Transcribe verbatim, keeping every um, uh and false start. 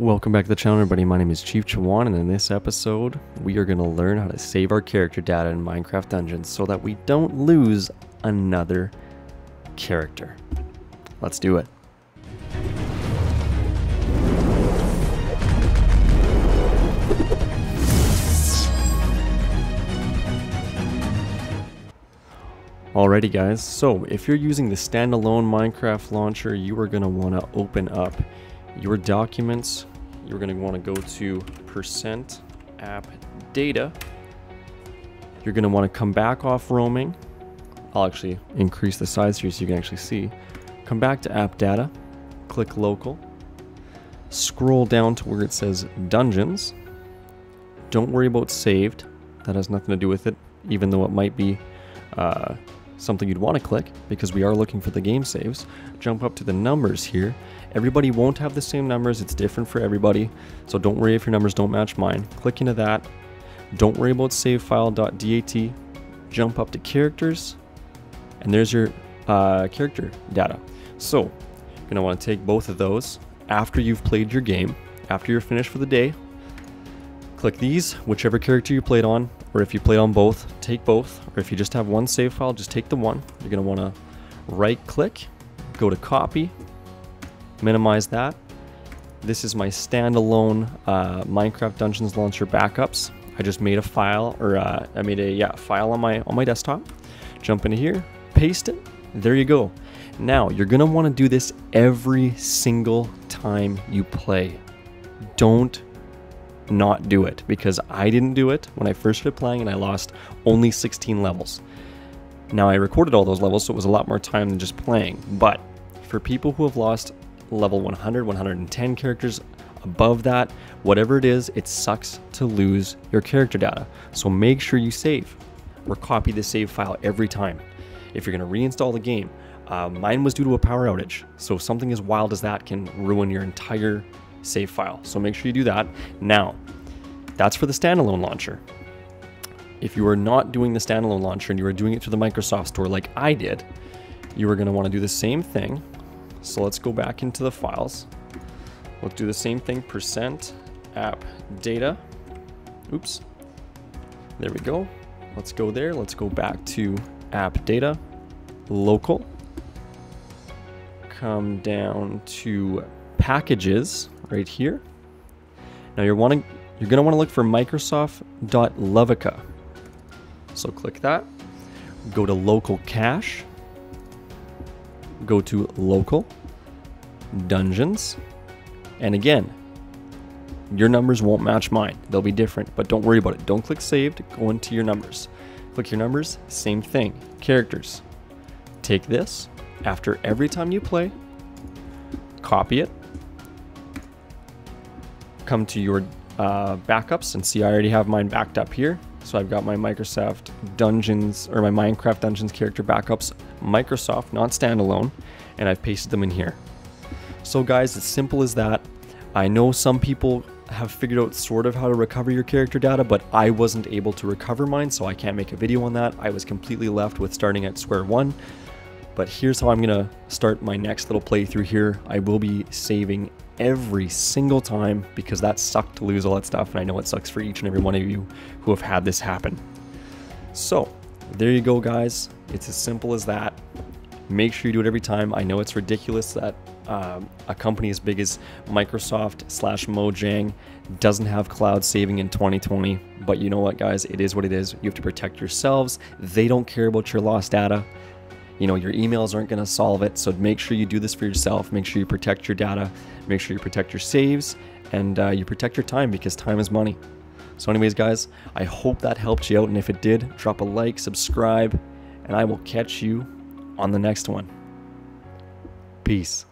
Welcome back to the channel, everybody. My name is Chief Chewan, and in this episode we are going to learn how to save our character data in Minecraft Dungeons so that we don't lose another character. Let's do it. Alrighty guys, so if you're using the standalone Minecraft launcher, you are going to want to open up your documents. You're going to want to go to percent app data. You're going to want to come back off roaming. I'll actually increase the size here so you can actually see. Come back to app data, click local, scroll down to where it says dungeons. Don't worry about saved. That has nothing to do with it, even though it might be uh, something you'd want to click, because we are looking for the game saves. Jump up to the numbers here. Everybody won't have the same numbers. It's different for everybody. So don't worry if your numbers don't match mine. Click into that. Don't worry about savefile.dat. Jump up to characters. And there's your uh, character data. So you're going to want to take both of those after you've played your game, after you're finished for the day. Click these, whichever character you played on, or if you played on both, take both. Or if you just have one save file, just take the one. You're going to want to right click, go to copy, minimize that. This is my standalone uh, Minecraft Dungeons launcher backups. I just made a file, or uh, I made a yeah file on my on my desktop. Jump into here, paste it. There you go. Now you're going to want to do this every single time you play. Don't not do it, because I didn't do it when I first started playing and I lost only sixteen levels. Now I recorded all those levels, so it was a lot more time than just playing, but for people who have lost level one hundred, one hundred ten characters, above that, whatever it is, it sucks to lose your character data. So make sure you save or copy the save file every time. If you're going to reinstall the game, uh, mine was due to a power outage, so something as wild as that can ruin your entire save file. So make sure you do that. Now, that's for the standalone launcher. If you are not doing the standalone launcher and you are doing it through the Microsoft Store like I did, you are going to want to do the same thing. So let's go back into the files. We'll do the same thing, percent app data. Oops. There we go. Let's go there. Let's go back to app data, local. Come down to packages right here. Now you're wanting you're going to want to look for Microsoft.levica. So click that. Go to local cache. Go to local dungeons. And again, your numbers won't match mine. They'll be different, but don't worry about it. Don't click saved. Go into your numbers. Click your numbers, same thing. Characters. Take this after every time you play. Copy it. Come to your uh, backups and see I already have mine backed up here. So I've got my Microsoft Dungeons or my Minecraft Dungeons character backups, Microsoft, not standalone, and I've pasted them in here. So guys, it's simple as that. I know some people have figured out sort of how to recover your character data, but I wasn't able to recover mine, so I can't make a video on that. I was completely left with starting at square one. But here's how I'm going to start my next little playthrough here. I will be saving every single time, because that sucked to lose all that stuff, and I know it sucks for each and every one of you who have had this happen. So there you go guys, it's as simple as that. Make sure you do it every time. I know it's ridiculous that um, a company as big as Microsoft slash Mojang doesn't have cloud saving in twenty twenty, but you know what guys, it is what it is. You have to protect yourselves. They don't care about your lost data. You know, your emails aren't going to solve it, so make sure you do this for yourself. Make sure you protect your data, make sure you protect your saves, and uh, you protect your time, because time is money. So anyways, guys, I hope that helped you out, and if it did, drop a like, subscribe, and I will catch you on the next one. Peace.